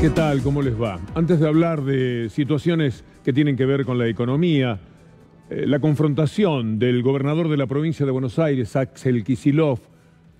¿Qué tal? ¿Cómo les va? Antes de hablar de situaciones que tienen que ver con la economía, la confrontación del gobernador de la provincia de Buenos Aires, Axel Kicillof,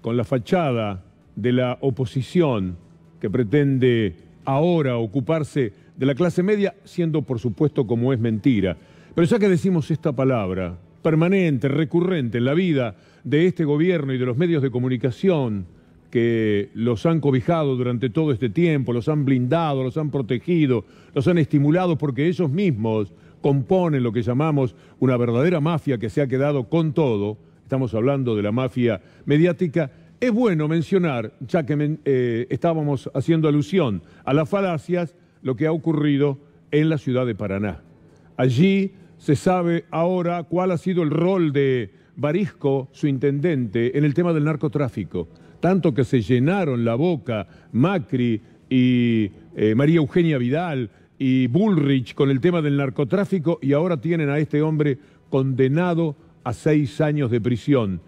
con la fachada de la oposición que pretende ahora ocuparse de la clase media, siendo por supuesto como es mentira. Pero ya que decimos esta palabra, permanente, recurrente en la vida de este gobierno y de los medios de comunicación, que los han cobijado durante todo este tiempo, los han blindado, los han protegido, los han estimulado porque ellos mismos componen lo que llamamos una verdadera mafia que se ha quedado con todo, estamos hablando de la mafia mediática, es bueno mencionar, ya que estábamos haciendo alusión a las falacias, lo que ha ocurrido en la ciudad de Paraná. Allí se sabe ahora cuál ha sido el rol de Varisco, su intendente, en el tema del narcotráfico. Tanto que se llenaron la boca Macri y María Eugenia Vidal y Bullrich con el tema del narcotráfico y ahora tienen a este hombre condenado a 6 años de prisión,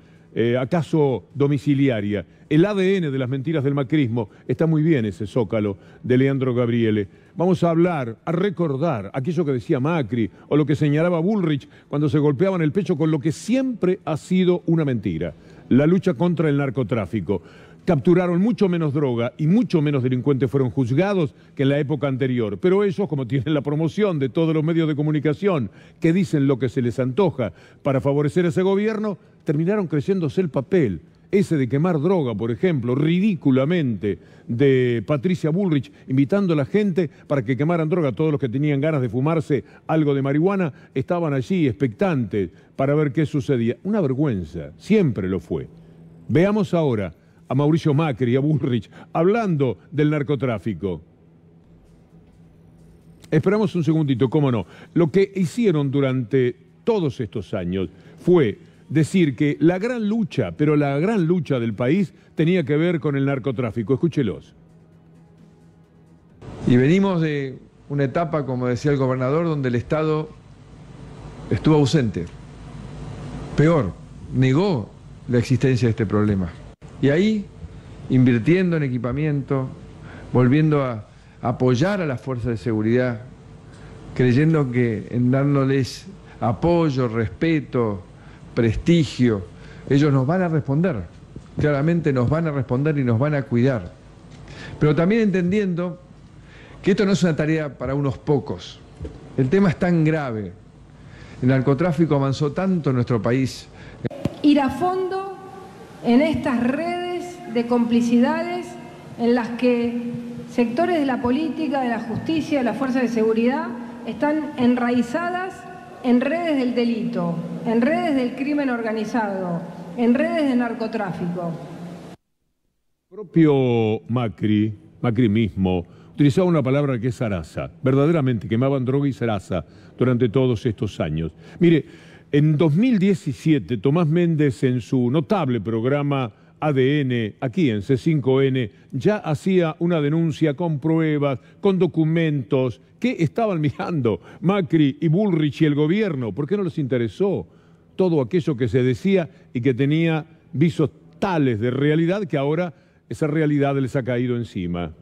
acaso domiciliaria. El ADN de las mentiras del macrismo, está muy bien ese zócalo de Leandro Gabriele. Vamos a hablar, a recordar aquello que decía Macri o lo que señalaba Bullrich cuando se golpeaban el pecho con lo que siempre ha sido una mentira. La lucha contra el narcotráfico. Capturaron mucho menos droga y mucho menos delincuentes fueron juzgados que en la época anterior. Pero ellos, como tienen la promoción de todos los medios de comunicación que dicen lo que se les antoja para favorecer a ese gobierno, terminaron creyéndose el papel. Ese de quemar droga, por ejemplo, ridículamente, de Patricia Bullrich, invitando a la gente para que quemaran droga. Todos los que tenían ganas de fumarse algo de marihuana estaban allí expectantes para ver qué sucedía. Una vergüenza, siempre lo fue. Veamos ahora a Mauricio Macri y a Bullrich hablando del narcotráfico. Esperamos un segundito, cómo no. Lo que hicieron durante todos estos años fue decir que la gran lucha, pero la gran lucha del país tenía que ver con el narcotráfico. Escúchelos. Y venimos de una etapa, como decía el gobernador, donde el Estado estuvo ausente. Peor, negó la existencia de este problema. Y ahí, invirtiendo en equipamiento, volviendo a apoyar a las fuerzas de seguridad, creyendo que en dándoles apoyo, respeto, prestigio, ellos nos van a responder, claramente nos van a responder y nos van a cuidar. Pero también entendiendo que esto no es una tarea para unos pocos. El tema es tan grave, el narcotráfico avanzó tanto en nuestro país. Ir a fondo en estas redes de complicidades en las que sectores de la política, de la justicia, de las fuerzas de seguridad están enraizadas en redes del delito, en redes del crimen organizado, en redes de narcotráfico. El propio Macri, Macri mismo, utilizaba una palabra que es zaraza. Verdaderamente quemaban droga y zaraza durante todos estos años. Mire, en 2017 Tomás Méndez en su notable programa ADN, aquí en C5N, ya hacía una denuncia con pruebas, con documentos. ¿Qué estaban mirando Macri y Bullrich y el gobierno? ¿Por qué no les interesó todo aquello que se decía y que tenía visos tales de realidad que ahora esa realidad les ha caído encima?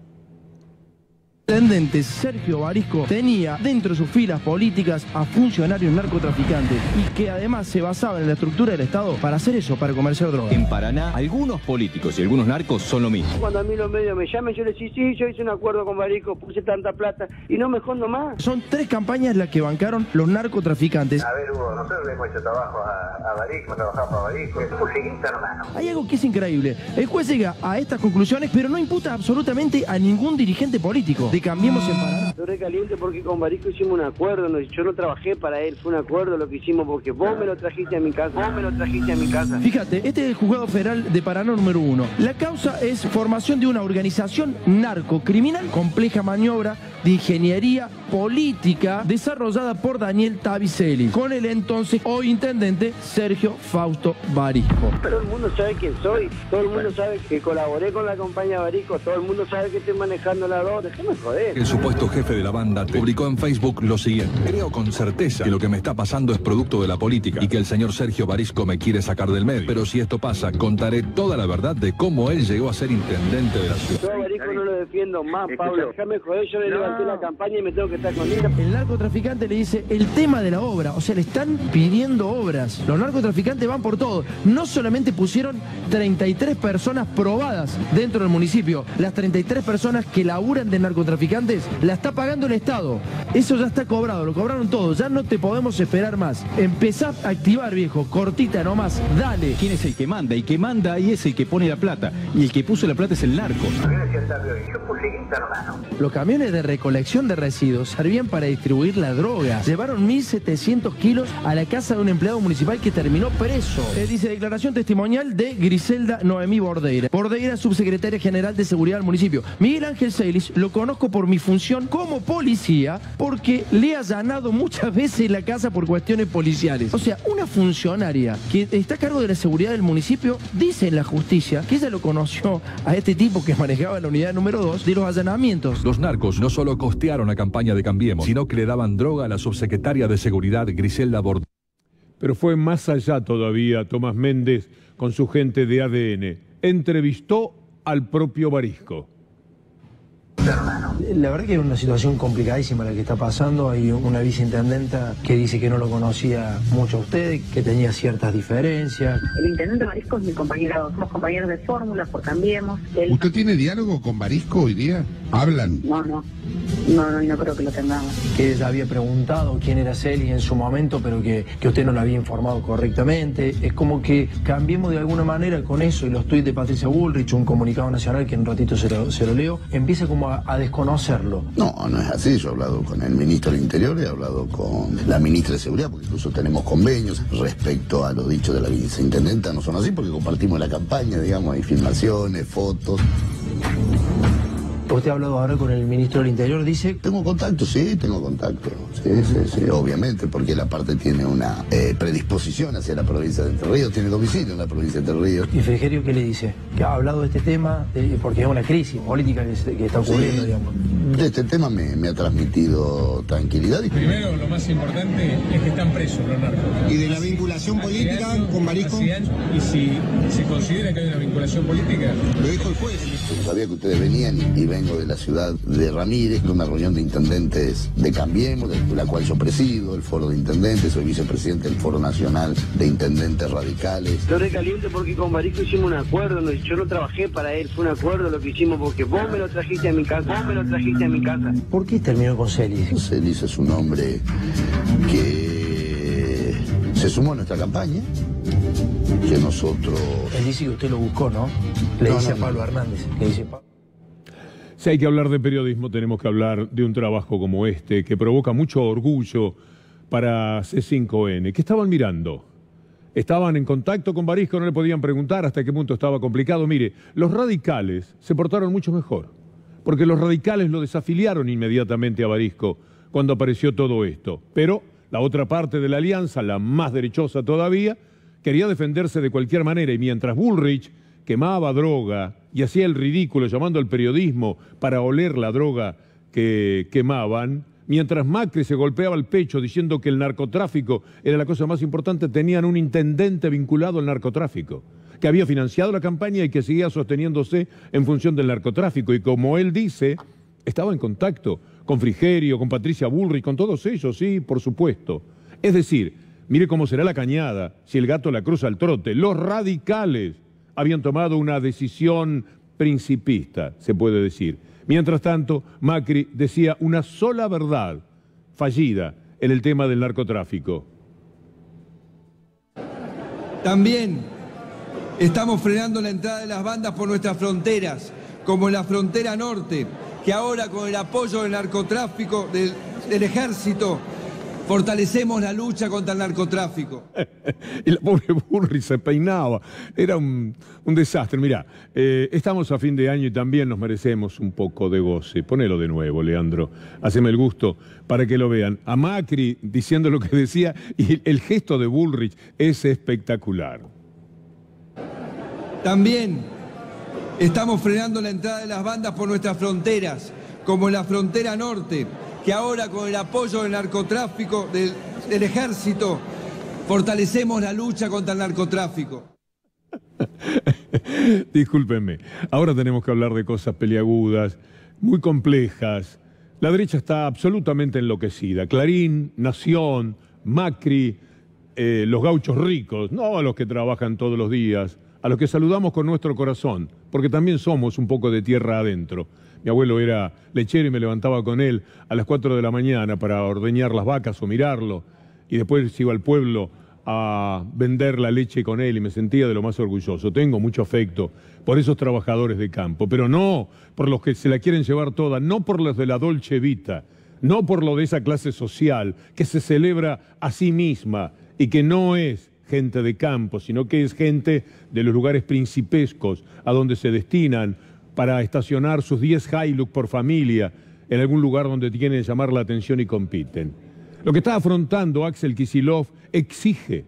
El intendente Sergio Varisco tenía dentro de sus filas políticas a funcionarios narcotraficantes y que además se basaba en la estructura del Estado para hacer eso, para comerciar drogas. En Paraná, algunos políticos y algunos narcos son lo mismo. Cuando a mí los medios me llaman, yo les digo, sí, yo hice un acuerdo con Barico, puse tanta plata y no me escondo más. Son 3 campañas las que bancaron los narcotraficantes. A ver, Hugo, nosotros le hemos hecho trabajo a Barico, trabajamos para Barico. Hay algo que es increíble. El juez llega a estas conclusiones, pero no imputa absolutamente a ningún dirigente político. De Cambiemos en Paraná. Estoy recaliente porque con Barico hicimos un acuerdo, yo no trabajé para él, fue un acuerdo lo que hicimos porque vos me lo trajiste a mi casa, vos me lo trajiste a mi casa. Fíjate, este es el juzgado federal de Paraná número 1. La causa es formación de una organización narcocriminal, compleja maniobra de ingeniería política desarrollada por Daniel Tavicelli, con el entonces hoy intendente Sergio Fausto Varisco. Todo el mundo sabe quién soy, todo el mundo sabe que colaboré con la compañía Barico, todo el mundo sabe que estoy manejando la droga, déjame joder. El supuesto jefe de la banda publicó en Facebook lo siguiente: creo con certeza que lo que me está pasando es producto de la política y que el señor Sergio Varisco me quiere sacar del medio, pero si esto pasa, contaré toda la verdad de cómo él llegó a ser intendente de la ciudad. Barico no lo defiendo más, Pablo. Déjame joder, yo le levanté la campaña y me tengo que estar con ella. El narcotraficante le dice el tema de la obra. O sea, le están pidiendo obras. Los narcotraficantes van por todo. No solamente pusieron 33 personas probadas dentro del municipio. Las 33 personas que laburan de narcotraficantes la está pagando el Estado. Eso ya está cobrado, lo cobraron todo. Ya no te podemos esperar más. Empezá a activar, viejo. Cortita nomás. Dale. ¿Quién es el que manda? El que manda ahí es el que pone la plata. Y el que puso la plata es el narco. Los camiones de recolección de residuos servían para distribuir la droga. Llevaron 1.700 kilos a la casa de un empleado municipal que terminó preso. Dice declaración testimonial de Griselda Noemí Bordeira. Bordeira, subsecretaria general de Seguridad del municipio. Miguel Ángel Celis lo conozco por mi función como policía porque le ha allanado muchas veces la casa por cuestiones policiales. O sea, una funcionaria que está a cargo de la seguridad del municipio dice en la justicia que ella lo conoció a este tipo que manejaba la unidad número 2 de los allanamientos. Los narcos no solo costearon la campaña de Cambiemos, sino que le daban droga a la subsecretaria de Seguridad, Griselda Bordeira. Pero fue más allá todavía Tomás Méndez con su gente de ADN. Entrevistó al propio Varisco. La verdad que es una situación complicadísima la que está pasando. Hay una viceintendenta que dice que no lo conocía mucho a usted, que tenía ciertas diferencias. El intendente Varisco es mi compañero, somos compañeros de fórmula, por Cambiemos. Él... ¿Usted tiene diálogo con Varisco hoy día? ¿Hablan? No, creo que lo tengamos. Que ella había preguntado quién era Celis en su momento, pero que usted no la había informado correctamente. Es como que Cambiemos de alguna manera con eso y los tuits de Patricia Bullrich, un comunicado nacional que en un ratito se lo leo, empieza como a desconocerlo. No es así. Yo he hablado con el ministro del Interior, he hablado con la ministra de Seguridad, porque incluso tenemos convenios respecto a lo dicho de la viceintendenta. No son así porque compartimos la campaña, digamos, hay filmaciones, fotos. ¿Usted ha hablado ahora con el ministro del Interior? Dice... Tengo contacto, sí, tengo contacto. Sí, obviamente, porque la parte tiene una predisposición hacia la provincia de Entre Ríos, tiene domicilio en la provincia de Entre Ríos. ¿Y Frigerio qué le dice? Que ha hablado de este tema, porque es una crisis política que está ocurriendo, sí, digamos. De este tema me ha transmitido tranquilidad. Primero, lo más importante es que están presos los narcos. ¿Y de la vinculación política con Varisco? Y si se considera que hay una vinculación política... Lo dijo el juez. Yo sabía que ustedes venían y ven de la ciudad de Ramírez, una reunión de intendentes de Cambiemos, de la cual yo presido, el foro de intendentes, soy vicepresidente del foro nacional de intendentes radicales. Yo recaliente porque con Varisco hicimos un acuerdo, yo no trabajé para él, fue un acuerdo lo que hicimos porque vos me lo trajiste a mi casa, vos me lo trajiste a mi casa. ¿Por qué terminó con Celis? Celis es un hombre que se sumó a nuestra campaña, que nosotros... Él dice que usted lo buscó, ¿no? Le dice a Pablo Hernández, le dice Pablo. Si hay que hablar de periodismo, tenemos que hablar de un trabajo como este, que provoca mucho orgullo para C5N. ¿Qué estaban mirando? Estaban en contacto con Varisco, no le podían preguntar hasta qué punto estaba complicado. Mire, los radicales se portaron mucho mejor, porque los radicales lo desafiliaron inmediatamente a Varisco cuando apareció todo esto. Pero la otra parte de la alianza, la más derechosa todavía, quería defenderse de cualquier manera, y mientras Bullrich quemaba droga y hacía el ridículo llamando al periodismo para oler la droga que quemaban, mientras Macri se golpeaba el pecho diciendo que el narcotráfico era la cosa más importante, tenían un intendente vinculado al narcotráfico, que había financiado la campaña y que seguía sosteniéndose en función del narcotráfico. Y como él dice, estaba en contacto con Frigerio, con Patricia Bullrich, con todos ellos, sí, por supuesto. Es decir, mire cómo será la cañada si el gato la cruza al trote. Los radicales habían tomado una decisión principista, se puede decir. Mientras tanto, Macri decía una sola verdad fallida en el tema del narcotráfico. También estamos frenando la entrada de las bandas por nuestras fronteras, como en la frontera norte, que ahora con el apoyo del narcotráfico, del ejército, fortalecemos la lucha contra el narcotráfico. Y la pobre Bullrich se peinaba. Era un desastre. Mirá, estamos a fin de año y también nos merecemos un poco de goce. Ponelo de nuevo, Leandro. Haceme el gusto para que lo vean. A Macri diciendo lo que decía, y el gesto de Bullrich es espectacular. También estamos frenando la entrada de las bandas por nuestras fronteras, como en la frontera norte, que ahora con el apoyo del narcotráfico, del ejército, fortalecemos la lucha contra el narcotráfico. Discúlpenme, ahora tenemos que hablar de cosas peliagudas, muy complejas. La derecha está absolutamente enloquecida. Clarín, Nación, Macri, los gauchos ricos, no a los que trabajan todos los días, a los que saludamos con nuestro corazón, porque también somos un poco de tierra adentro. Mi abuelo era lechero y me levantaba con él a las 4 de la mañana para ordeñar las vacas o mirarlo, y después iba al pueblo a vender la leche con él y me sentía de lo más orgulloso. Tengo mucho afecto por esos trabajadores de campo, pero no por los que se la quieren llevar toda, no por los de la Dolce Vita, no por lo de esa clase social que se celebra a sí misma y que no es gente de campo, sino que es gente de los lugares principescos a donde se destinan para estacionar sus 10 Hilux por familia en algún lugar donde tienen que llamar la atención y compiten. Lo que está afrontando Axel Kicillof exige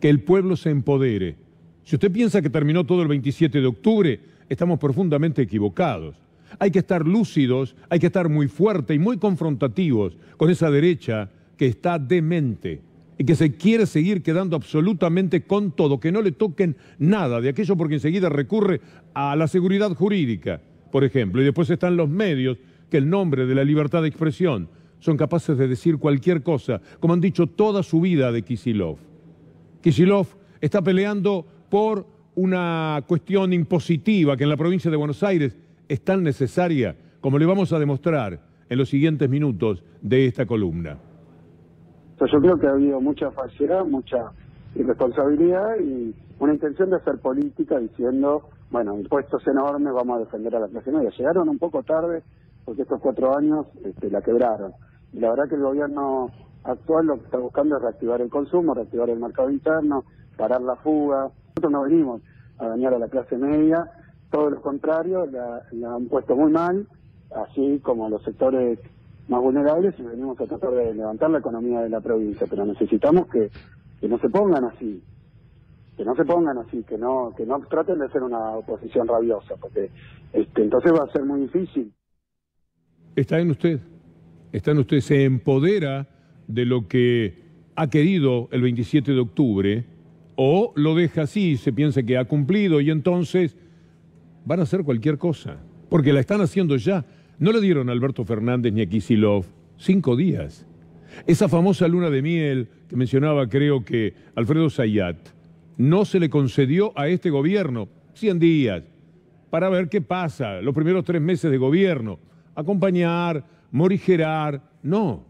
que el pueblo se empodere. Si usted piensa que terminó todo el 27 de octubre, estamos profundamente equivocados. Hay que estar lúcidos, hay que estar muy fuertes y muy confrontativos con esa derecha que está demente y que se quiere seguir quedando absolutamente con todo, que no le toquen nada de aquello porque enseguida recurre a la seguridad jurídica, por ejemplo. Y después están los medios que en nombre de la libertad de expresión son capaces de decir cualquier cosa, como han dicho toda su vida de Kicillof. Kicillof está peleando por una cuestión impositiva que en la provincia de Buenos Aires es tan necesaria, como le vamos a demostrar en los siguientes minutos de esta columna. Yo creo que ha habido mucha falsedad, mucha irresponsabilidad y una intención de hacer política diciendo, bueno, impuestos enormes, vamos a defender a la clase media. Llegaron un poco tarde porque estos 4 años la quebraron. Y la verdad que el gobierno actual lo que está buscando es reactivar el consumo, reactivar el mercado interno, parar la fuga. Nosotros no venimos a dañar a la clase media, todo lo contrario, la han puesto muy mal, así como los sectores más vulnerables, y venimos a tratar de levantar la economía de la provincia, pero necesitamos que no se pongan así, que no traten de hacer una oposición rabiosa, porque entonces va a ser muy difícil. Está en usted, se empodera de lo que ha querido el 27 de octubre, o lo deja así, se piensa que ha cumplido, y entonces van a hacer cualquier cosa, porque la están haciendo ya. No le dieron a Alberto Fernández ni a Kicillof 5 días. Esa famosa luna de miel que mencionaba, creo que Alfredo Zayat, no se le concedió a este gobierno 100 días para ver qué pasa los primeros 3 meses de gobierno. Acompañar, morigerar, no.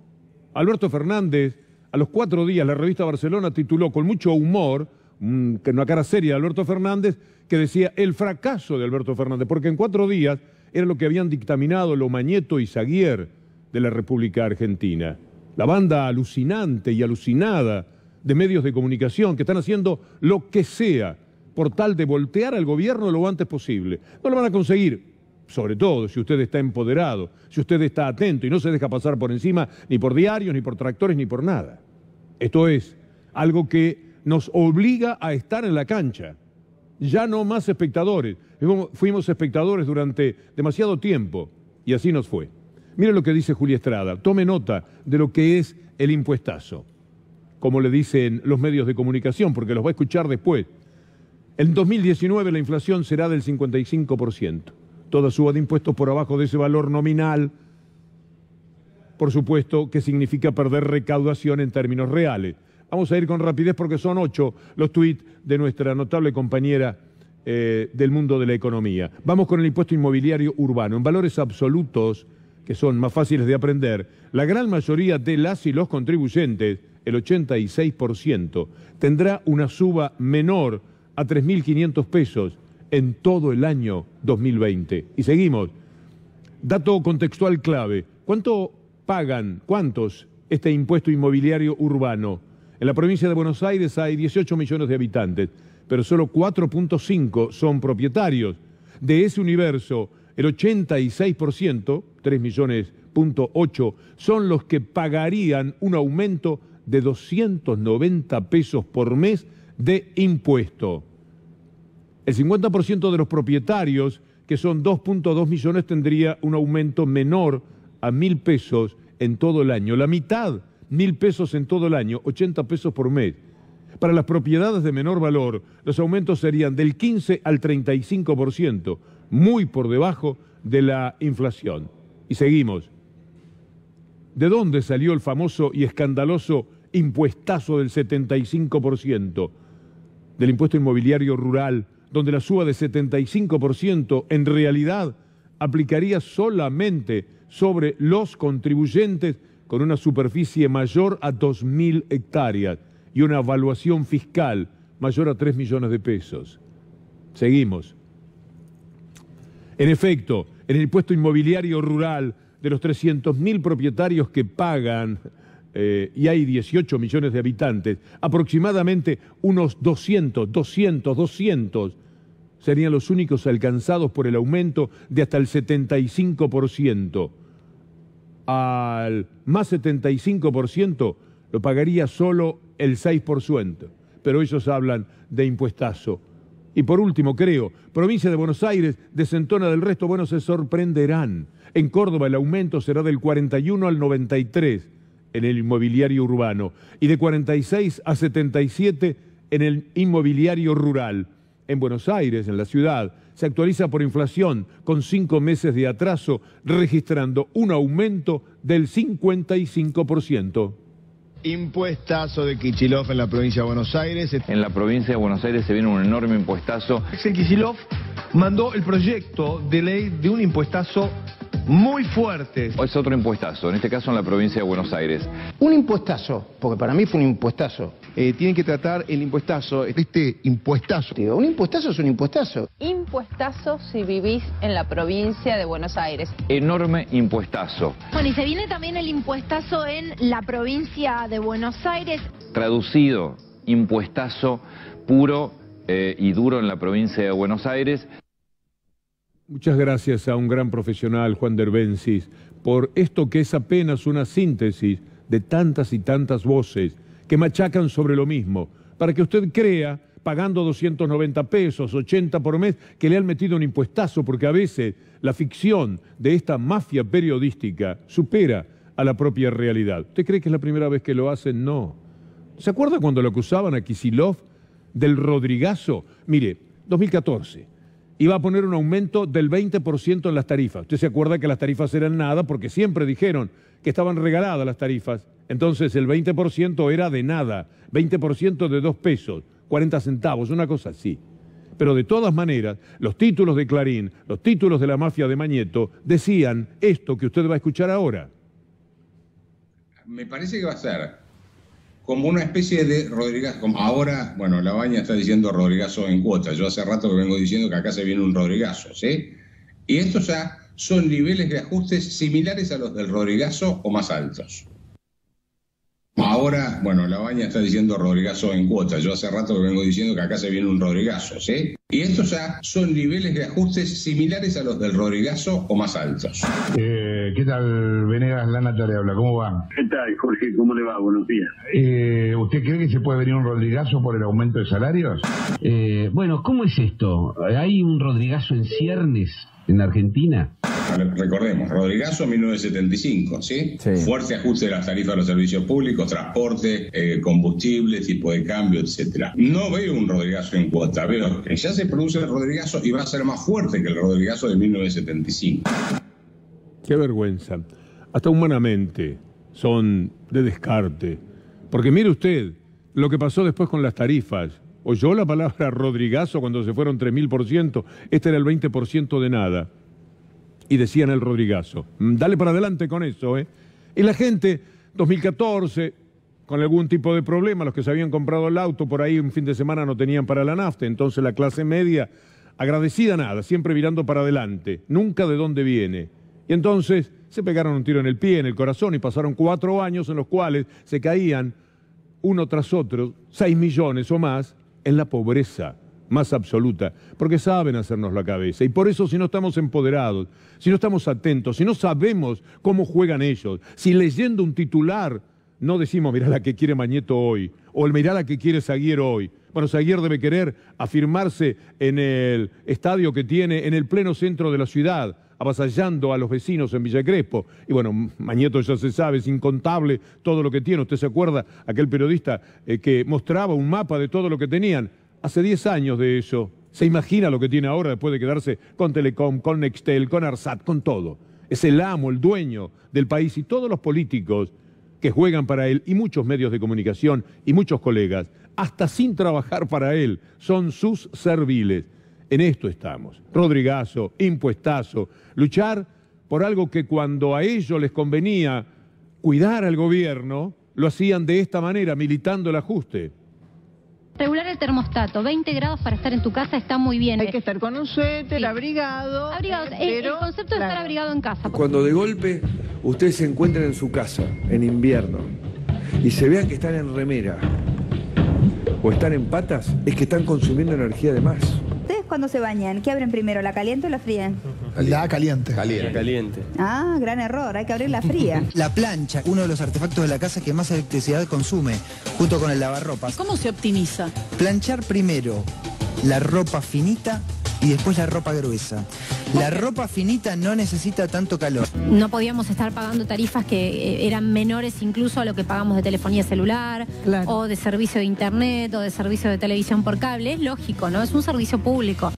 Alberto Fernández, a los 4 días, la revista Barcelona tituló con mucho humor, que una cara seria de Alberto Fernández, que decía el fracaso de Alberto Fernández, porque en 4 días era lo que habían dictaminado lo Mañeto y Saguier de la República Argentina. La banda alucinante y alucinada de medios de comunicación que están haciendo lo que sea por tal de voltear al gobierno lo antes posible. No lo van a conseguir, sobre todo si usted está empoderado, si usted está atento y no se deja pasar por encima ni por diarios, ni por tractores, ni por nada. Esto es algo que nos obliga a estar en la cancha. Ya no más espectadores. Fuimos espectadores durante demasiado tiempo y así nos fue. Mire lo que dice Julia Estrada. Tome nota de lo que es el impuestazo, como le dicen los medios de comunicación, porque los va a escuchar después. En 2019 la inflación será del 55%. Toda suba de impuestos por abajo de ese valor nominal, por supuesto, que significa perder recaudación en términos reales. Vamos a ir con rapidez porque son 8 los tuits de nuestra notable compañera del mundo de la economía. Vamos con el impuesto inmobiliario urbano. En valores absolutos, que son más fáciles de aprender, la gran mayoría de las y los contribuyentes, el 86%, tendrá una suba menor a 3.500 pesos en todo el año 2020. Y seguimos. Dato contextual clave. ¿Cuánto pagan, cuántos, este impuesto inmobiliario urbano? En la provincia de Buenos Aires hay 18 millones de habitantes, pero solo 4.5 son propietarios. De ese universo, el 86%, 3.8 millones, son los que pagarían un aumento de 290 pesos por mes de impuesto. El 50% de los propietarios, que son 2.2 millones, tendría un aumento menor a 1.000 pesos en todo el año. La mitad, 1.000 pesos en todo el año, 80 pesos por mes. Para las propiedades de menor valor, los aumentos serían del 15 al 35%, muy por debajo de la inflación. Y seguimos. ¿De dónde salió el famoso y escandaloso impuestazo del 75%? Del impuesto inmobiliario rural, donde la suba de 75% en realidad aplicaría solamente sobre los contribuyentes con una superficie mayor a 2.000 hectáreas y una evaluación fiscal mayor a 3 millones de pesos. Seguimos. En efecto, en el impuesto inmobiliario rural, de los 300.000 propietarios que pagan, y hay 18 millones de habitantes, aproximadamente unos 200 serían los únicos alcanzados por el aumento de hasta el 75%. Al más 75% lo pagaría solo el 6%, pero ellos hablan de impuestazo. Y por último, creo, provincia de Buenos Aires desentona del resto. Bueno, se sorprenderán. En Córdoba el aumento será del 41 al 93 en el inmobiliario urbano y de 46 a 77 en el inmobiliario rural. En Buenos Aires, en la ciudad, se actualiza por inflación con 5 meses de atraso, registrando un aumento del 55%. Impuestazo de Kicillof en la provincia de Buenos Aires. En la provincia de Buenos Aires se viene un enorme impuestazo. Axel Kicillof mandó el proyecto de ley de un impuestazo muy fuerte. Es otro impuestazo, en este caso en la provincia de Buenos Aires. Un impuestazo, porque para mí fue un impuestazo. Tienen que tratar el impuestazo, este impuestazo. Un impuestazo es un impuestazo. Impuestazo si vivís en la provincia de Buenos Aires. Enorme impuestazo. Bueno, y se viene también el impuestazo en la provincia de Buenos Aires. Traducido, impuestazo puro y duro en la provincia de Buenos Aires. Muchas gracias a un gran profesional, Juan Derbensis, por esto que es apenas una síntesis de tantas y tantas voces que machacan sobre lo mismo, para que usted crea, pagando 290 pesos, 80 por mes, que le han metido un impuestazo, porque a veces la ficción de esta mafia periodística supera a la propia realidad. ¿Usted cree que es la primera vez que lo hacen? No. ¿Se acuerda cuando lo acusaban a Kicillof del Rodrigazo? Mire, 2014... iba a poner un aumento del 20% en las tarifas. Usted se acuerda que las tarifas eran nada porque siempre dijeron que estaban regaladas las tarifas. Entonces el 20% era de nada, 20% de 2 pesos, 40 centavos, una cosa así. Pero de todas maneras, los títulos de Clarín, los títulos de la mafia de Mañeto, decían esto que usted va a escuchar ahora. Me parece que va a ser como una especie de Rodrigazo, como ahora, bueno, La Baña está diciendo Rodrigazo en cuotas. Yo hace rato que vengo diciendo que acá se viene un Rodrigazo, ¿sí? Y estos ya son niveles de ajustes similares a los del Rodrigazo o más altos. Ahora, bueno, La Baña está diciendo Rodrigazo en cuotas. Yo hace rato que vengo diciendo que acá se viene un Rodrigazo, ¿sí? Y estos ya son niveles de ajustes similares a los del Rodrigazo o más altos. ¿Qué tal, Venegas? Lana te habla, ¿cómo va? ¿Qué tal, Jorge? ¿Cómo le va? Buenos días. ¿Usted cree que se puede venir un Rodrigazo por el aumento de salarios? Bueno, ¿cómo es esto? ¿Hay un Rodrigazo en ciernes en Argentina? Recordemos, Rodrigazo 1975, ¿sí? Sí. Fuerte ajuste de las tarifas de los servicios públicos, transporte, combustible, tipo de cambio, etcétera. No veo un Rodrigazo en cuota, veo que ya se produce el Rodrigazo y va a ser más fuerte que el Rodrigazo de 1975. Qué vergüenza. Hasta humanamente son de descarte. Porque mire usted lo que pasó después con las tarifas. ¿Oyó la palabra Rodrigazo cuando se fueron 3.000%? Este era el 20% de nada. Y decían el Rodrigazo. Dale para adelante con eso, ¿eh? Y la gente, 2014, con algún tipo de problema, los que se habían comprado el auto por ahí un fin de semana no tenían para la nafta, entonces la clase media, agradecida nada, siempre mirando para adelante, nunca de dónde viene. Y entonces se pegaron un tiro en el pie, en el corazón, y pasaron 4 años en los cuales se caían, uno tras otro, 6 millones o más, en la pobreza más absoluta, porque saben hacernos la cabeza. Y por eso, si no estamos empoderados, si no estamos atentos, si no sabemos cómo juegan ellos, si leyendo un titular no decimos, mirá la que quiere Mañeto hoy, o mirá la que quiere Saguier hoy. Bueno, Saguier debe querer afirmarse en el estadio que tiene en el pleno centro de la ciudad, avasallando a los vecinos en Villa Crespo. Y bueno, Mañeto ya se sabe, es incontable todo lo que tiene. ¿Usted se acuerda aquel periodista que mostraba un mapa de todo lo que tenían? Hace 10 años de eso. ¿Se imagina lo que tiene ahora después de quedarse con Telecom, con Nextel, con Arsat, con todo? Es el amo, el dueño del país, y todos los políticos que juegan para él, y muchos medios de comunicación, y muchos colegas, hasta sin trabajar para él, son sus serviles. En esto estamos. Rodrigazo, impuestazo, luchar por algo que cuando a ellos les convenía cuidar al gobierno, lo hacían de esta manera, militando el ajuste. Regular el termostato, 20 grados para estar en tu casa está muy bien. Hay que estar con un suéter, sí, abrigado. Abrigados, el concepto de estar abrigado en casa. Cuando de golpe ustedes se encuentran en su casa, en invierno, y se vean que están en remera o están en patas, es que están consumiendo energía de más. ¿Ustedes cuando se bañan, qué abren primero, la caliente o la fría? La caliente. Caliente. Ah, gran error, hay que abrir la fría. La plancha, uno de los artefactos de la casa que más electricidad consume, junto con el lavarropas. ¿Cómo se optimiza? Planchar primero la ropa finita y después la ropa gruesa. La ropa finita no necesita tanto calor. No podíamos estar pagando tarifas que eran menores incluso a lo que pagamos de telefonía celular, claro, o de servicio de internet, o de servicio de televisión por cable. Es lógico, ¿no? Es un servicio público.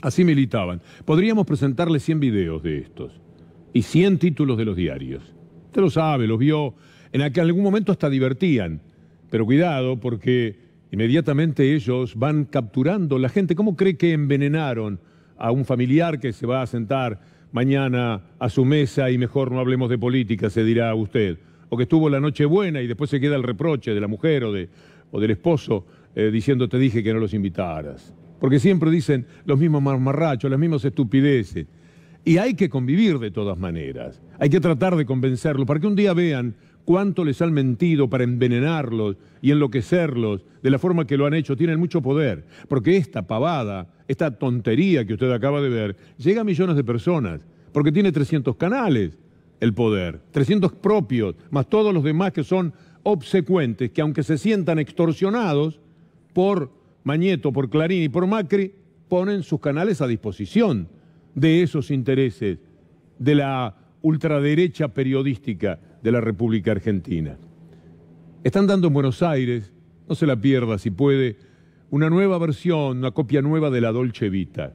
Así militaban. Podríamos presentarle 100 videos de estos y 100 títulos de los diarios. Usted lo sabe, los vio, en algún momento hasta divertían. Pero cuidado, porque inmediatamente ellos van capturando la gente. ¿Cómo cree que envenenaron a un familiar que se va a sentar mañana a su mesa y mejor no hablemos de política, se dirá usted? O que estuvo la noche buena y después se queda el reproche de la mujer o del esposo diciendo te dije que no los invitaras. Porque siempre dicen los mismos marmarrachos, las mismas estupideces. Y hay que convivir de todas maneras. Hay que tratar de convencerlos para que un día vean cuánto les han mentido para envenenarlos y enloquecerlos de la forma que lo han hecho. Tienen mucho poder, porque esta pavada, esta tontería que usted acaba de ver, llega a millones de personas, porque tiene 300 canales el poder, 300 propios, más todos los demás que son obsecuentes, que aunque se sientan extorsionados por Mañeto, por Clarín y por Macri, ponen sus canales a disposición de esos intereses de la ultraderecha periodística de la República Argentina. Están dando en Buenos Aires, no se la pierda si puede, una nueva versión, una copia nueva de la Dolce Vita.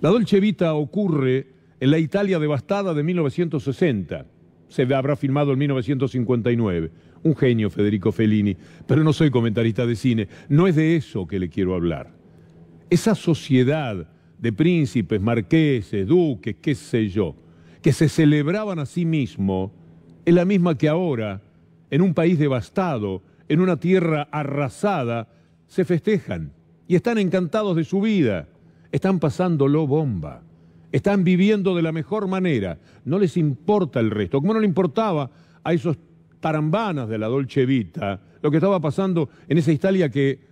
La Dolce Vita ocurre en la Italia devastada de 1960. Se habrá filmado en 1959. Un genio Federico Fellini, pero no soy comentarista de cine. No es de eso que le quiero hablar. Esa sociedad de príncipes, marqueses, duques, qué sé yo, que se celebraban a sí mismos, es la misma que ahora, en un país devastado, en una tierra arrasada, se festejan y están encantados de su vida, están pasándolo bomba, están viviendo de la mejor manera, no les importa el resto, como no le importaba a esos tarambanas de la Dolce Vita lo que estaba pasando en esa Italia que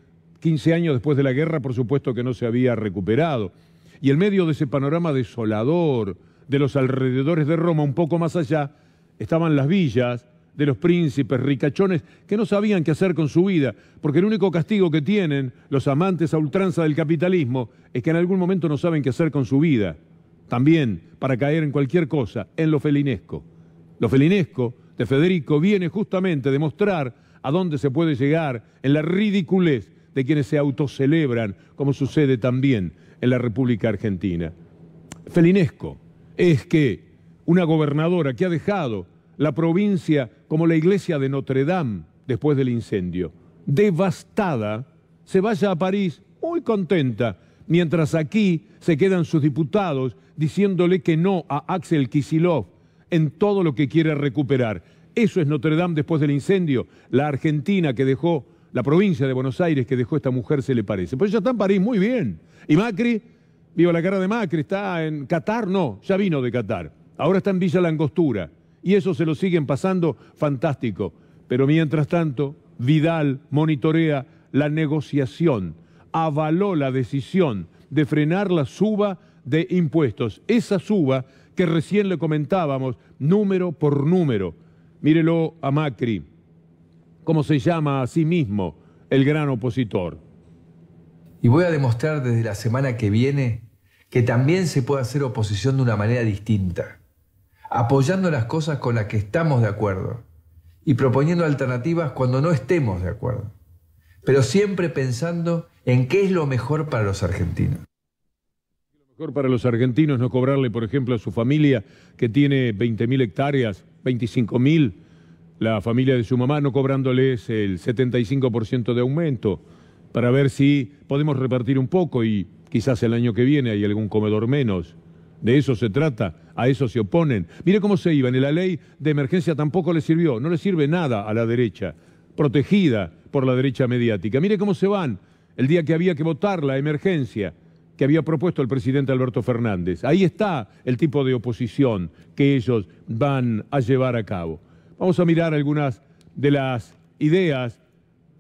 15 años después de la guerra, por supuesto que no se había recuperado. Y en medio de ese panorama desolador de los alrededores de Roma, un poco más allá, estaban las villas de los príncipes ricachones que no sabían qué hacer con su vida, porque el único castigo que tienen los amantes a ultranza del capitalismo es que en algún momento no saben qué hacer con su vida, también para caer en cualquier cosa, en lo felinesco. Lo felinesco de Federico viene justamente de mostrar a dónde se puede llegar en la ridiculez de quienes se autocelebran, como sucede también en la República Argentina. Felinesco es que una gobernadora que ha dejado la provincia como la iglesia de Notre Dame después del incendio, devastada, se vaya a París muy contenta, mientras aquí se quedan sus diputados diciéndole que no a Axel Kicillof en todo lo que quiere recuperar. Eso es Notre Dame después del incendio, la Argentina que dejó, la provincia de Buenos Aires que dejó esta mujer, se le parece. Pues ya está en París, muy bien. Y Macri, viva la cara de Macri, ¿está en Qatar? No, ya vino de Qatar. Ahora está en Villa Langostura. Y eso se lo siguen pasando fantástico. Pero mientras tanto, Vidal monitorea la negociación, avaló la decisión de frenar la suba de impuestos. Esa suba que recién le comentábamos, número por número. Mírelo a Macri, cómo se llama a sí mismo el gran opositor. Y voy a demostrar desde la semana que viene que también se puede hacer oposición de una manera distinta, apoyando las cosas con las que estamos de acuerdo y proponiendo alternativas cuando no estemos de acuerdo, pero siempre pensando en qué es lo mejor para los argentinos. Mejor para los argentinos no cobrarle, por ejemplo, a su familia que tiene 20.000 hectáreas, 25.000, la familia de su mamá, no cobrándoles el 75% de aumento, para ver si podemos repartir un poco y quizás el año que viene hay algún comedor menos. De eso se trata, a eso se oponen. Mire cómo se iban, y la ley de emergencia tampoco le sirvió, no le sirve nada a la derecha, protegida por la derecha mediática. Mire cómo se van el día que había que votar la emergencia que había propuesto el presidente Alberto Fernández. Ahí está el tipo de oposición que ellos van a llevar a cabo. Vamos a mirar algunas de las ideas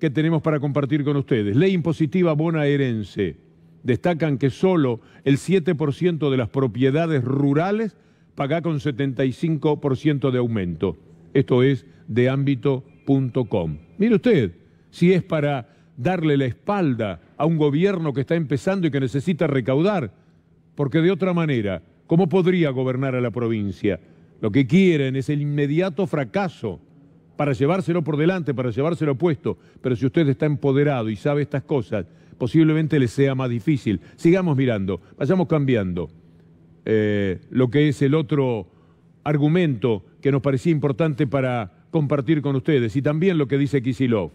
que tenemos para compartir con ustedes. Ley impositiva bonaerense. Destacan que solo el 7% de las propiedades rurales paga con 75% de aumento. Esto es de ámbito.com. Mire usted, si es para darle la espalda a un gobierno que está empezando y que necesita recaudar, porque de otra manera, ¿cómo podría gobernar a la provincia? Lo que quieren es el inmediato fracaso para llevárselo por delante, para llevárselo puesto. Pero si usted está empoderado y sabe estas cosas, posiblemente le sea más difícil. Sigamos mirando, vayamos cambiando lo que es el otro argumento que nos parecía importante para compartir con ustedes, y también lo que dice Kicillof.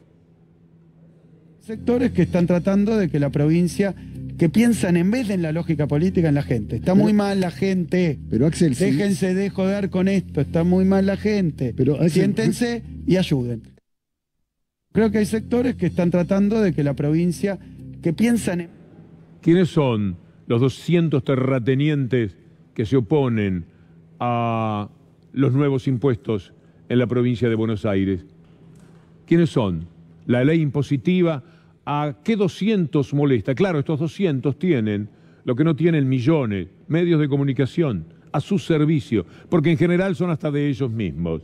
Sectores que están tratando de que la provincia, que piensan en vez de en la lógica política, en la gente. Está muy mal la gente. Pero Axel, déjense de joder con esto, está muy mal la gente. Pero Axel, siéntense y ayuden. Creo que hay sectores que están tratando de que la provincia, que piensan en... ¿Quiénes son los 200 terratenientes que se oponen a los nuevos impuestos en la provincia de Buenos Aires? ¿Quiénes son? La ley impositiva, ¿a qué 200 molesta? Claro, estos 200 tienen lo que no tienen millones, medios de comunicación, a su servicio, porque en general son hasta de ellos mismos.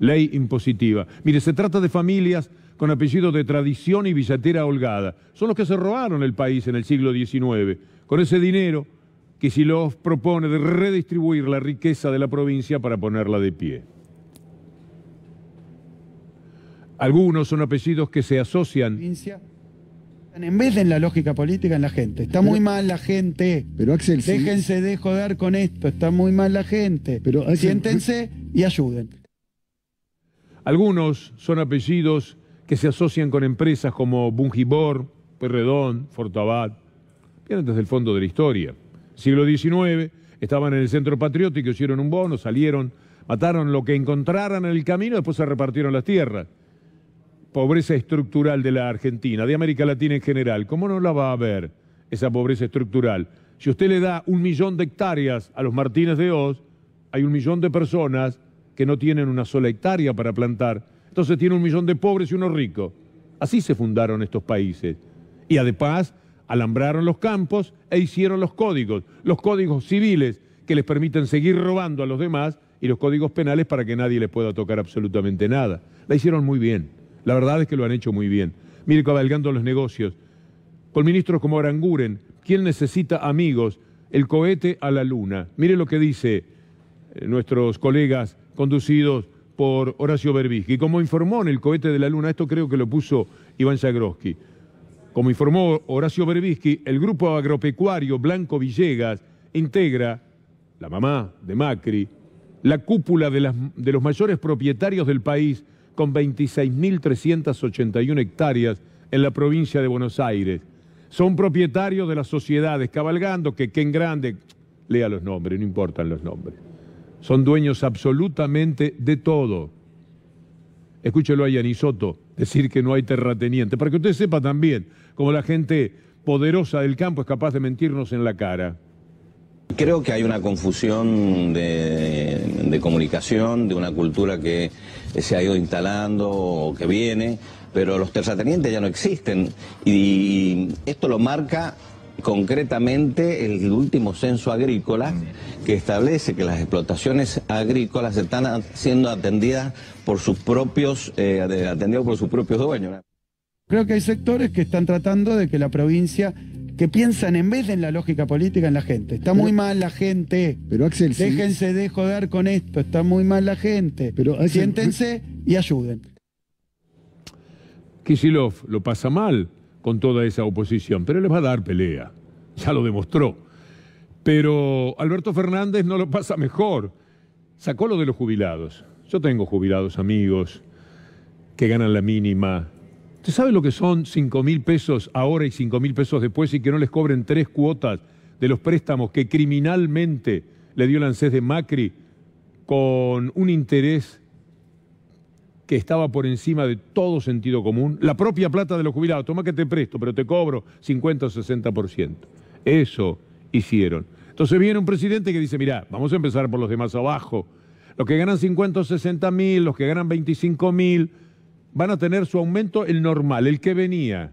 Ley impositiva. Mire, se trata de familias con apellidos de tradición y billetera holgada. Son los que se robaron el país en el siglo XIX. Con ese dinero, Kicillof propone de redistribuir la riqueza de la provincia para ponerla de pie. Algunos son apellidos que se asocian. En vez de en la lógica política, en la gente. Está muy mal la gente. Pero Axel, déjense de joder con esto. Está muy mal la gente. Pero Axel, siéntense y ayuden. Algunos son apellidos que se asocian con empresas como Bungibor, Perredón, Fortabat. Vienen desde el fondo de la historia. Siglo XIX, estaban en el Centro Patriótico, hicieron un bono, salieron, mataron lo que encontraran en el camino, después se repartieron las tierras. Pobreza estructural de la Argentina, de América Latina en general. ¿Cómo no la va a ver esa pobreza estructural? Si usted le da 1 millón de hectáreas a los Martínez de Oz, hay 1 millón de personas que no tienen una sola hectárea para plantar. Entonces tiene 1 millón de pobres y uno rico. Así se fundaron estos países. Y además alambraron los campos e hicieron los códigos civiles que les permiten seguir robando a los demás, y los códigos penales para que nadie les pueda tocar absolutamente nada. La hicieron muy bien. La verdad es que lo han hecho muy bien. Mire, cabalgando los negocios, con ministros como Aranguren, ¿quién necesita amigos? El cohete a la luna. Mire lo que dice nuestros colegas conducidos por Horacio Verbitsky. Como informó en el cohete de la luna, esto creo que lo puso Iván Jagroski, como informó Horacio Verbitsky, el grupo agropecuario Blanco Villegas integra, la mamá de Macri, la cúpula de los mayores propietarios del país, con 26.381 hectáreas en la provincia de Buenos Aires. Son propietarios de las sociedades Cabalgando, que en grande, lea los nombres, no importan los nombres. Son dueños absolutamente de todo. Escúchelo a Yanisoto decir que no hay terrateniente, para que usted sepa también cómo la gente poderosa del campo es capaz de mentirnos en la cara. Creo que hay una confusión de comunicación, de una cultura que se ha ido instalando o que viene, pero los terratenientes ya no existen, y esto lo marca concretamente el último censo agrícola, que establece que las explotaciones agrícolas están siendo atendidas por sus propios dueños. Creo que hay sectores que están tratando de que la provincia, que piensan en vez de en la lógica política, en la gente. Está muy mal la gente. Pero Axel, déjense de joder con esto, está muy mal la gente. Pero Axel, siéntense y ayuden. Kicillof lo pasa mal con toda esa oposición, pero les va a dar pelea. Ya lo demostró. Pero Alberto Fernández no lo pasa mejor. Sacó lo de los jubilados. Yo tengo jubilados amigos que ganan la mínima. ¿Usted sabe lo que son 5.000 pesos ahora y 5.000 pesos después y que no les cobren 3 cuotas de los préstamos que criminalmente le dio el ANSES de Macri con un interés que estaba por encima de todo sentido común? La propia plata de los jubilados. Toma que te presto, pero te cobro 50 o 60%. Eso hicieron. Entonces viene un presidente que dice, mirá, vamos a empezar por los demás abajo. Los que ganan 50 o 60 mil, los que ganan 25 mil, van a tener su aumento el normal, el que venía.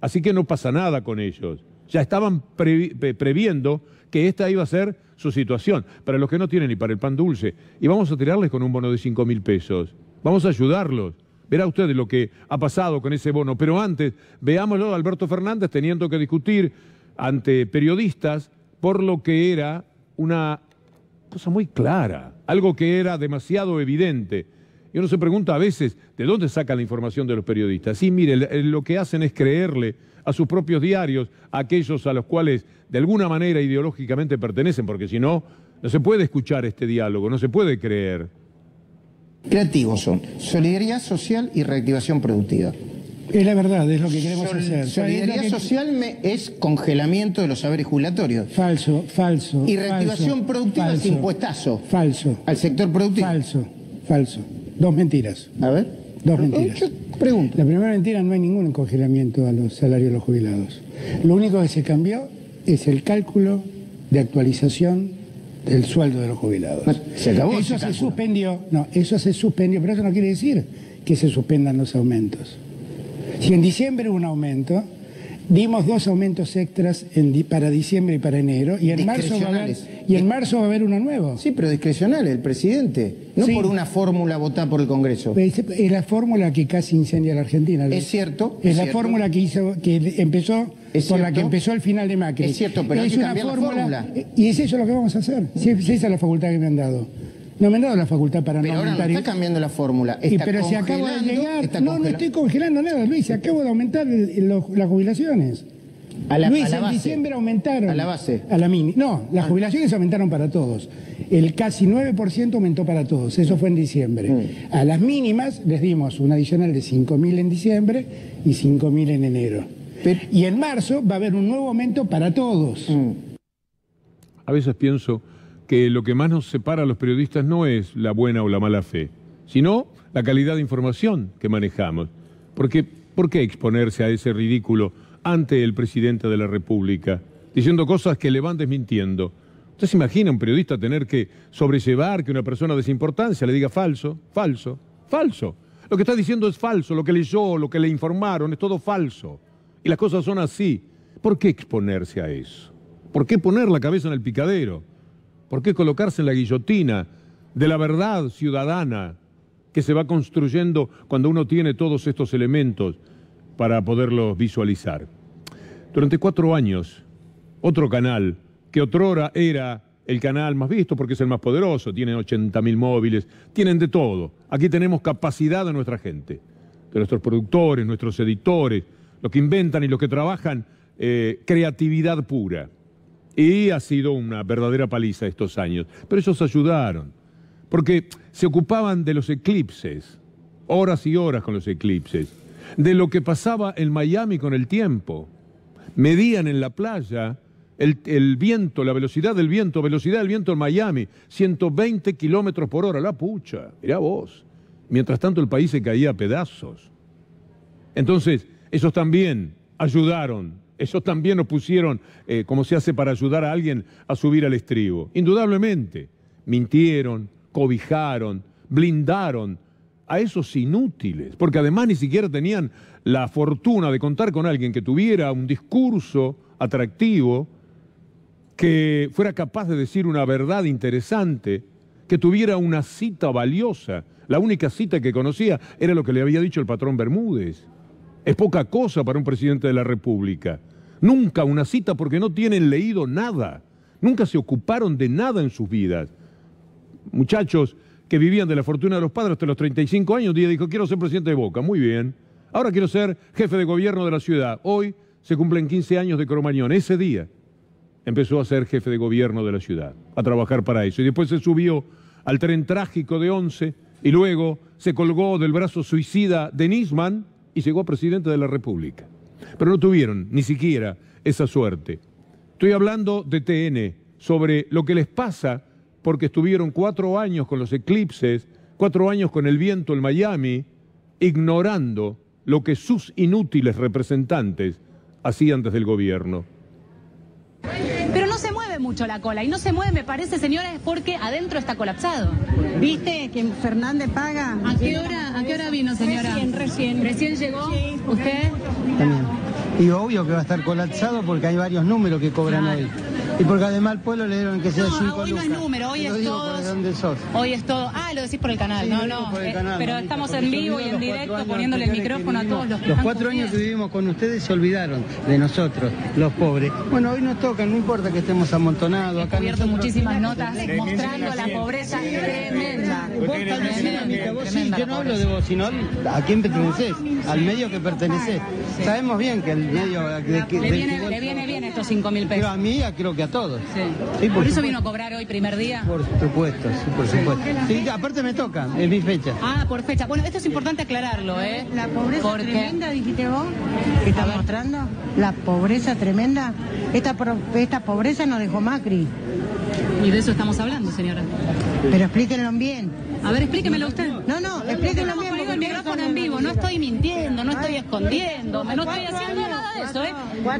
Así que no pasa nada con ellos. Ya estaban previendo que esta iba a ser su situación. Para los que no tienen ni para el pan dulce. Y vamos a tirarles con un bono de 5.000 pesos. Vamos a ayudarlos. Verá ustedes lo que ha pasado con ese bono. Pero antes, veámoslo a Alberto Fernández teniendo que discutir ante periodistas por lo que era una cosa muy clara, algo que era demasiado evidente. Y uno se pregunta a veces, ¿de dónde sacan la información de los periodistas? Sí, mire, lo que hacen es creerle a sus propios diarios, a aquellos a los cuales de alguna manera ideológicamente pertenecen, porque si no, no se puede escuchar este diálogo, no se puede creer. Creativos son. Solidaridad social y reactivación productiva. Es la verdad, es lo que queremos hacer. Solidaridad social es congelamiento de los saberes jubilatorios. Falso, falso. Y reactivación productiva es impuestazo. Falso. Al sector productivo. Falso, falso. Dos mentiras. A ver. Dos mentiras. Pregunta. La primera mentira, no hay ningún congelamiento a los salarios de los jubilados. Lo único que se cambió es el cálculo de actualización del sueldo de los jubilados. Se acabó. Eso se suspendió. No, eso se suspendió, pero eso no quiere decir que se suspendan los aumentos. Si en diciembre hubo un aumento, dimos 2 aumentos extras para diciembre y para enero, y en marzo va a haber, uno nuevo. Sí, pero discrecional, el presidente. No sí. Por una fórmula votada por el Congreso. Es la fórmula que casi incendia la Argentina. Es cierto. Es la fórmula que hizo, que empezó, por la que empezó el final de Macri. Es cierto, pero hay que cambiar la fórmula. Y es eso lo que vamos a hacer. Sí, esa es la facultad que me han dado. No me han dado la facultad para no aumentar. Pero ahora no está cambiando la fórmula. Pero si acabo de llegar... No, no estoy congelando nada, Luis. Acabo de aumentar las jubilaciones. Luis, en diciembre aumentaron... A la base. A la mini. No, las jubilaciones aumentaron para todos. El casi 9% aumentó para todos. Eso fue en diciembre. A las mínimas les dimos un adicional de 5.000 en diciembre y 5.000 en enero. Y en marzo va a haber un nuevo aumento para todos. A veces pienso que lo que más nos separa a los periodistas no es la buena o la mala fe, sino la calidad de información que manejamos. Porque, ¿por qué exponerse a ese ridículo ante el presidente de la República, diciendo cosas que le van desmintiendo? ¿Usted se imagina un periodista tener que sobrellevar que una persona de esa importancia le diga falso, falso, falso? Lo que está diciendo es falso, lo que leyó, lo que le informaron, es todo falso. Y las cosas son así. ¿Por qué exponerse a eso? ¿Por qué poner la cabeza en el picadero? ¿Por qué colocarse en la guillotina de la verdad ciudadana que se va construyendo cuando uno tiene todos estos elementos para poderlos visualizar? Durante 4 años, otro canal, que otrora era el canal más visto porque es el más poderoso, tienen 80.000 móviles, tienen de todo. Aquí tenemos capacidad de nuestra gente, de nuestros productores, nuestros editores, los que inventan y los que trabajan, creatividad pura. Y ha sido una verdadera paliza estos años. Pero ellos ayudaron, porque se ocupaban de los eclipses, horas y horas con los eclipses, de lo que pasaba en Miami con el tiempo. Medían en la playa el viento, la velocidad del viento en Miami, 120 kilómetros por hora, la pucha, mirá vos. Mientras tanto el país se caía a pedazos. Entonces, ellos también ayudaron. Ellos también nos pusieron, como se hace para ayudar a alguien a subir al estribo. Indudablemente, mintieron, cobijaron, blindaron a esos inútiles, porque además ni siquiera tenían la fortuna de contar con alguien que tuviera un discurso atractivo, que fuera capaz de decir una verdad interesante, que tuviera una cita valiosa. La única cita que conocía era lo que le había dicho el patrón Bermúdez. Es poca cosa para un presidente de la República. nunca una cita porque no tienen leído nada, nunca se ocuparon de nada en sus vidas. Muchachos que vivían de la fortuna de los padres hasta los 35 años, un día dijo, quiero ser presidente de Boca, muy bien, ahora quiero ser jefe de gobierno de la ciudad, hoy se cumplen 15 años de Cromañón, ese día empezó a ser jefe de gobierno de la ciudad, a trabajar para eso, y después se subió al tren trágico de Once, y luego se colgó del brazo suicida de Nisman y llegó a presidente de la República. Pero no tuvieron ni siquiera esa suerte. Estoy hablando de TN, sobre lo que les pasa porque estuvieron 4 años con los eclipses, 4 años con el viento en Miami, ignorando lo que sus inútiles representantes hacían desde el gobierno. Pero no se mueve mucho la cola, y no se mueve, me parece, señora, es porque adentro está colapsado. ¿Viste que Fernández paga? ¿A qué hora vino, señora? Recién llegó. ¿Usted? También. Y obvio que va a estar colapsado porque hay varios números que cobran a él. Y porque además al pueblo le dieron que sea 5 lucas. Hoy no es número, hoy es todo. ¿Dónde sos? Hoy es todo. Ah, lo decís por el canal. Sí, no. Por el canal, pero mamita, estamos en vivo y en directo poniéndole el micrófono a todos los que... Los 4 años que vivimos con ustedes se olvidaron de nosotros, los pobres. Bueno, hoy nos tocan, no importa que estemos amontonados. Acá he cubierto muchísimas notas mostrando la pobreza tremenda. Yo no hablo de vos, sino a quién pertenecés, al medio que pertenecés. Sabemos bien que el medio... Le viene bien estos 5.000 pesos. Pero a mí creo que a todos. Sí. Sí, ¿Por eso vino a cobrar hoy, primer día? Por supuesto, sí, por supuesto. Sí, aparte me toca, es mi fecha. Ah, por fecha. Bueno, esto es importante aclararlo, ¿eh? La pobreza tremenda, dijiste vos, que está mostrando. La pobreza tremenda. Esta pobreza nos dejó Macri. Y de eso estamos hablando, señora. Pero explíquenlo bien. A ver, explíquemelo usted. No, explíquenlo bien. Porque el micrófono en vivo, no estoy mintiendo, no estoy escondiendo, no estoy haciendo nada de eso, ¿eh?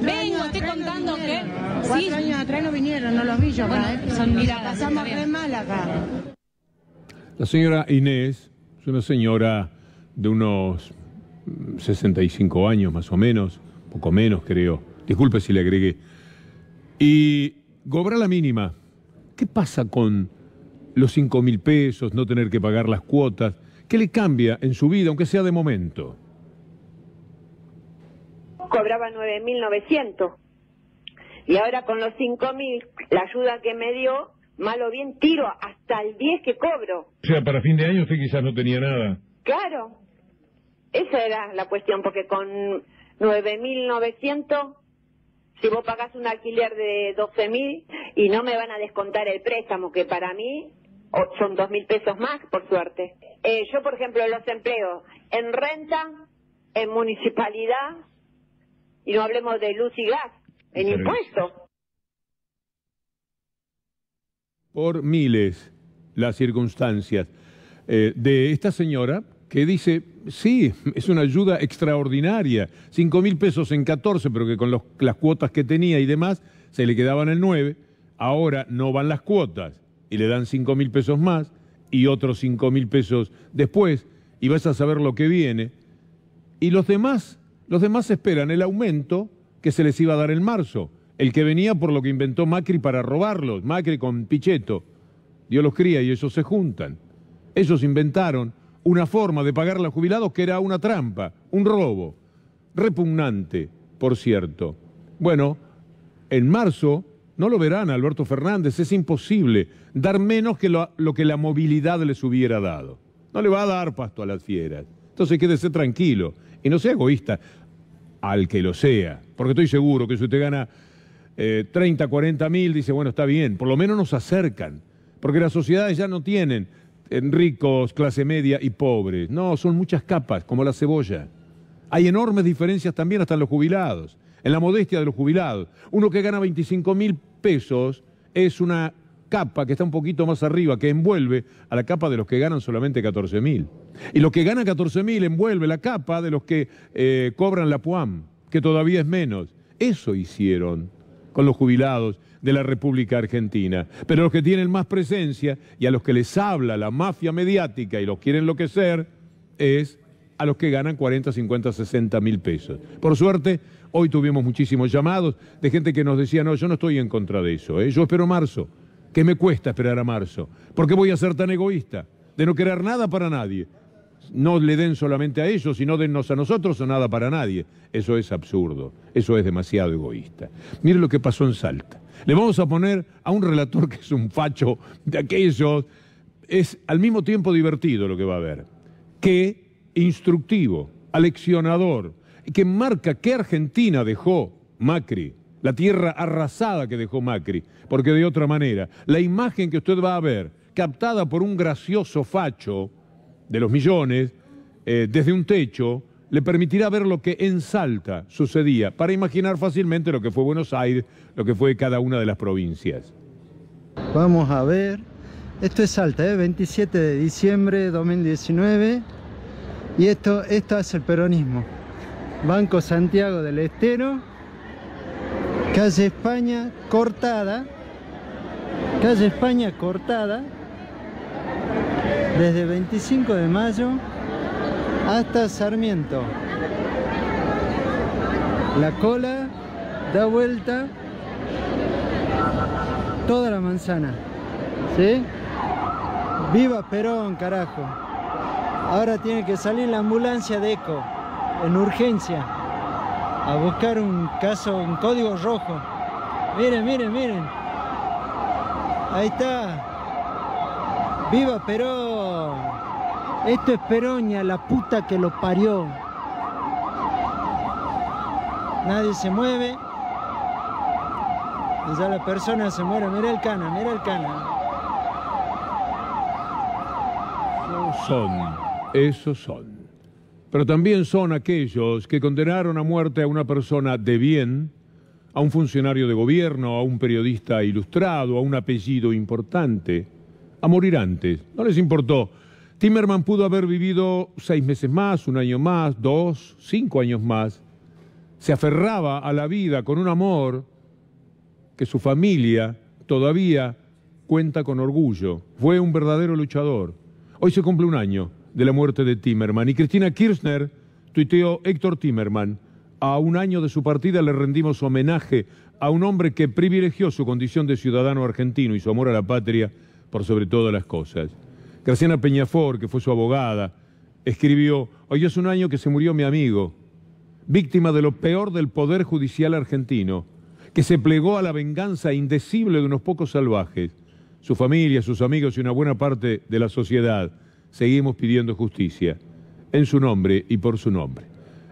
Vengo, estoy contando que... 4 años atrás no vinieron, no los vi yo acá, ¿eh? Son miradas. Pasamos re mal acá. La señora Inés es una señora de unos 65 años más o menos, poco menos creo, disculpe si le agregué, y cobra la mínima. ¿Qué pasa con los 5.000 pesos, no tener que pagar las cuotas? ¿Qué le cambia en su vida, aunque sea de momento? Cobraba 9.900 y ahora con los 5.000, la ayuda que me dio, mal o bien tiro hasta el 10 que cobro. O sea, para fin de año usted quizás no tenía nada. Claro, esa era la cuestión, porque con 9.900... si vos pagás un alquiler de 12.000 y no me van a descontar el préstamo, que para mí son 2.000 pesos más, por suerte. Yo, por ejemplo, los empleos en renta, en municipalidad, y no hablemos de luz y gas, en impuestos. Por miles las circunstancias de esta señora que dice... Sí, es una ayuda extraordinaria, 5.000 pesos en 14, pero que con las cuotas que tenía y demás, se le quedaban el 9, ahora no van las cuotas, y le dan 5.000 pesos más, y otros 5.000 pesos después, y vas a saber lo que viene, y los demás esperan el aumento que se les iba a dar en marzo, el que venía por lo que inventó Macri para robarlos, Macri con Pichetto, Dios los cría y ellos se juntan, ellos inventaron una forma de pagar a los jubilados que era una trampa, un robo, repugnante, por cierto. Bueno, en marzo no lo verán a Alberto Fernández, es imposible dar menos que lo que la movilidad les hubiera dado. No le va a dar pasto a las fieras. Entonces quédese tranquilo y no sea egoísta, al que lo sea, porque estoy seguro que si usted gana 30, 40 mil, dice, bueno, está bien, por lo menos nos acercan, porque las sociedades ya no tienen... ricos, clase media y pobres. No, son muchas capas, como la cebolla. Hay enormes diferencias también hasta en los jubilados, en la modestia de los jubilados. Uno que gana 25.000 pesos es una capa que está un poquito más arriba, que envuelve a la capa de los que ganan solamente 14.000. Y los que ganan 14.000 envuelve la capa de los que cobran la PUAM, que todavía es menos. Eso hicieron con los jubilados de la República Argentina, pero los que tienen más presencia y a los que les habla la mafia mediática y los quiere enloquecer es a los que ganan 40, 50, 60 mil pesos. Por suerte, hoy tuvimos muchísimos llamados de gente que nos decía, no, yo no estoy en contra de eso, ¿eh? Yo espero marzo, que me cuesta esperar a marzo, ¿por qué voy a ser tan egoísta de no querer nada para nadie? no le den solamente a ellos, sino dennos a nosotros o nada para nadie. Eso es absurdo, eso es demasiado egoísta. Mire lo que pasó en Salta. Le vamos a poner a un relator que es un facho de aquellos. Es al mismo tiempo divertido lo que va a haber, que instructivo, aleccionador, que marca qué Argentina dejó Macri, la tierra arrasada que dejó Macri, porque de otra manera, la imagen que usted va a ver, captada por un gracioso facho de los millones, desde un techo, le permitirá ver lo que en Salta sucedía, para imaginar fácilmente lo que fue Buenos Aires, lo que fue cada una de las provincias. Vamos a ver, esto es Salta, 27 de diciembre de 2019, y esto es el peronismo. Banco Santiago del Estero, calle España cortada, desde 25 de mayo hasta Sarmiento. La cola da vuelta toda la manzana, ¿sí? ¡Viva Perón, carajo! Ahora tiene que salir la ambulancia de ECO en urgencia a buscar un caso, un código rojo. Miren, miren, miren. Ahí está. ¡Viva Perón! Esto es Peronia, la puta que lo parió. Nadie se mueve. Y ya la persona se muere. Mira el cana, mira el cana. Esos son. Pero también son aquellos que condenaron a muerte a una persona de bien, a un funcionario de gobierno, a un periodista ilustrado, a un apellido importante, a morir antes. No les importó. Timerman pudo haber vivido 6 meses más, 1 año más, 2, 5 años más. Se aferraba a la vida con un amor que su familia todavía cuenta con orgullo. Fue un verdadero luchador. Hoy se cumple 1 año de la muerte de Timerman. Y Cristina Kirchner tuiteó: Héctor Timerman, a 1 año de su partida le rendimos homenaje a un hombre que privilegió su condición de ciudadano argentino y su amor a la patria por sobre todas las cosas. Graciana Peñafor, que fue su abogada, escribió: hoy es 1 año que se murió mi amigo, víctima de lo peor del Poder Judicial argentino, que se plegó a la venganza indecible de unos pocos salvajes. Su familia, sus amigos y una buena parte de la sociedad seguimos pidiendo justicia, en su nombre y por su nombre.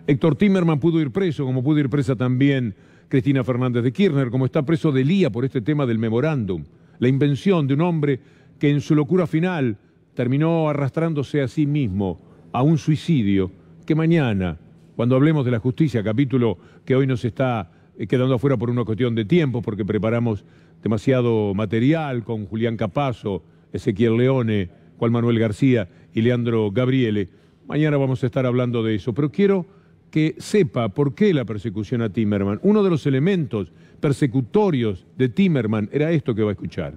Héctor Timerman pudo ir preso, como pudo ir presa también Cristina Fernández de Kirchner, como está preso de Lía por este tema del memorándum, la invención de un hombre que en su locura final terminó arrastrándose a sí mismo a un suicidio que mañana, cuando hablemos de la justicia, capítulo que hoy nos está quedando afuera por una cuestión de tiempo, porque preparamos demasiado material con Julián Capasso, Ezequiel Leone, Juan Manuel García y Leandro Gabriele. Mañana vamos a estar hablando de eso, pero quiero que sepa por qué la persecución a Timerman. Uno de los elementos persecutorios de Timerman era esto que va a escuchar.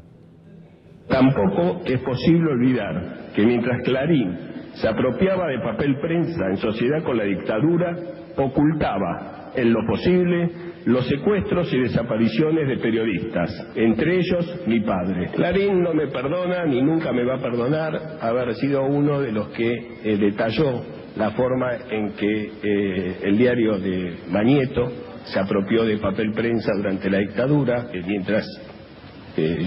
Tampoco es posible olvidar que mientras Clarín se apropiaba de Papel Prensa en sociedad con la dictadura, ocultaba en lo posible los secuestros y desapariciones de periodistas, entre ellos mi padre. Clarín no me perdona ni nunca me va a perdonar haber sido uno de los que detalló la forma en que el diario de Mañeto se apropió de Papel Prensa durante la dictadura, mientras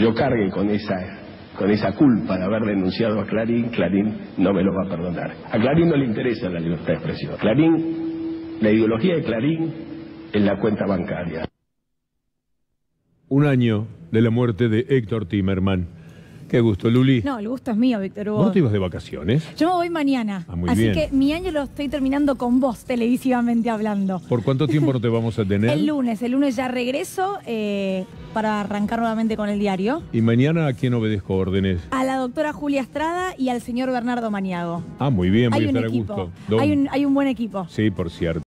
yo cargue con esa culpa de haber denunciado a Clarín. Clarín no me lo va a perdonar. A Clarín no le interesa la libertad de expresión. Clarín, la ideología de Clarín es la cuenta bancaria. 1 año de la muerte de Héctor Timerman. Qué gusto, Luli. No, el gusto es mío, Víctor Hugo. ¿Vos te ibas de vacaciones? Yo me voy mañana. Ah, muy bien. Así que mi año lo estoy terminando con vos, televisivamente hablando. ¿Por cuánto tiempo no te vamos a tener? El lunes ya regreso para arrancar nuevamente con el diario. ¿Y mañana a quién obedezco órdenes? A la doctora Julia Estrada y al señor Bernardo Maniago. Ah, muy bien, voy a estar a gusto. Hay un buen equipo. Sí, por cierto.